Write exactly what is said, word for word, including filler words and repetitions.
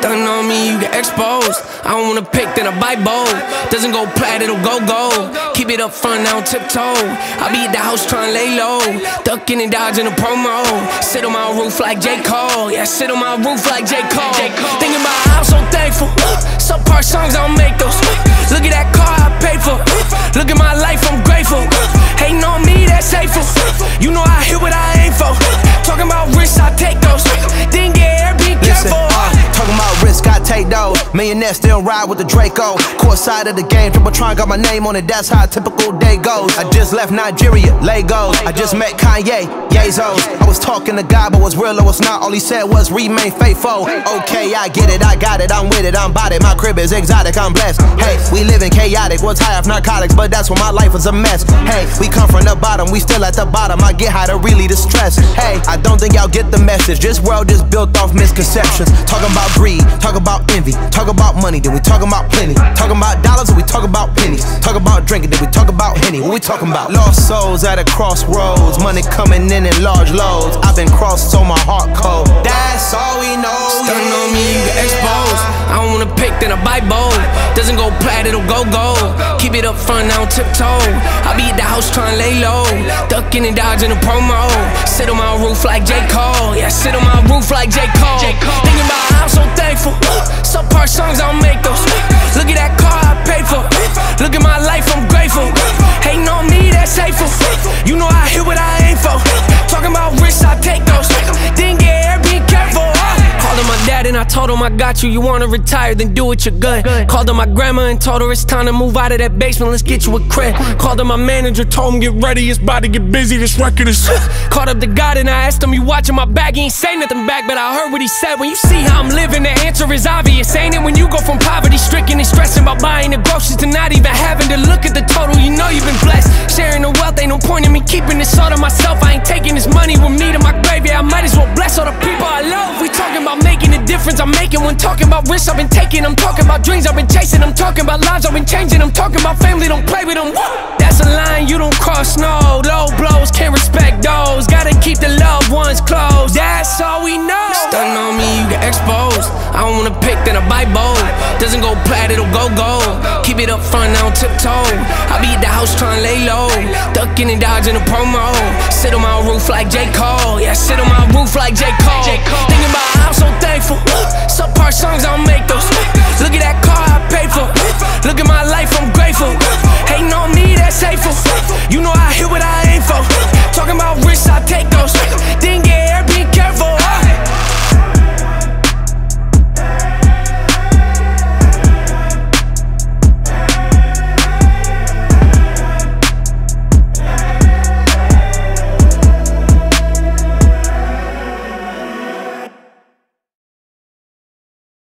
Stuntin' on me, you get exposed. I don't wanna pick, then I bite bold. Doesn't go plat, it'll go gold. Keep it up front, I don't tiptoe. I be at the house tryna lay low, ducking and dodging a promo. Sit on my roof like J. Cole. Yeah, sit on my roof like J. Cole. Thinking about how I'm so thankful. Subpar songs, I don't make those. Look at that car I paid for. Look at my life, I'm grateful. Hating on me, that's hateful. You know I hear what I aim for. Talking about risks, I take those. Then get air, be careful. Talking about risk, I take those. Millionaire still ride with the Draco. Court side of the game, Trippatron got my name on it. That's how a typical day goes. I just left Nigeria, Lagos. I just met Kanye, Yeezus. I was talking to God, but was real or was not. All he said was remain faithful. Okay, I get it, I got it, I'm with it, I'm about it. My crib is exotic, I'm blessed. Hey, we living chaotic, was high off narcotics, but that's when my life was a mess. Hey, we come from the bottom, we still at the bottom. I get high to really distress. Hey, I don't think y'all get the message. This world is built off misconceptions. Talking about greed, talk about envy, talk about money, then we talk about plenty. Talking about dollars, then we talk about pennies. Talk about drinking, then we talk about Henny. What we talking about? Lost souls at a crossroads, money coming in in large loads. I've been crossed, so my heart cold. That's all we know. Stuntin' on me, you get exposed. I don't wanna pick, then I bite bold. Doesn't go plat, it'll go gold. Keep it up front, I don't tiptoe. I be at the house tryna lay low, ducking and dodging a promo. Sit on my roof like J. Cole. Yeah, sit on my roof like J. Cole. Thinking about how I'm so thankful. Subpar songs, I don't make those. Look at that car I paid for. Look at my life, I'm grateful. Hating on me, that's hateful. You know I hear what I aim for. Talking about risks, I take those. Then get air, be careful. Called my dad and I told him I got you. You wanna retire, then do it, you're good. Called up my grandma and told her it's time to move out of that basement. Let's get you a crib. Called up my manager, told him get ready, it's about to get busy. This record is called up the God and I asked him, you watching my back? He ain't say nothing back, but I heard what he said. When you see how I'm living, the answer is obvious, ain't it? When you go from poverty stricken and stressing about buying the groceries to not even having to look at the total, you know you've been blessed. Sharing the wealth, ain't no point in me keeping this all to myself. I ain't taking this money with me to my grave. Yeah, I might as well bless all the people I love. We talking about making a difference, I'm making one. Talking about risks I've been taking, I'm talking about dreams I've been chasing. I'm talking about lives I've been changing, I'm talking about family, don't play with them. Woo! That's a line you don't cross, no. Low blows, can't respect those. Gotta keep the loved ones close, that's all we know. Stuntin' on me, you get exposed. I don't wanna pick, then I bite bold. Doesn't go plat, it'll go gold. Keep it up front, I don't tiptoe. I be at the house tryna lay low, ducking and dodging a promo. Sit on my roof like J. Cole. Yeah, sit on my roof like J. Cole. Thinking about how I'm so thankful. Subpar songs, I don't make those. Look at that car I paid for. Look at my life, I'm grateful. Hating on me, that's hateful. You know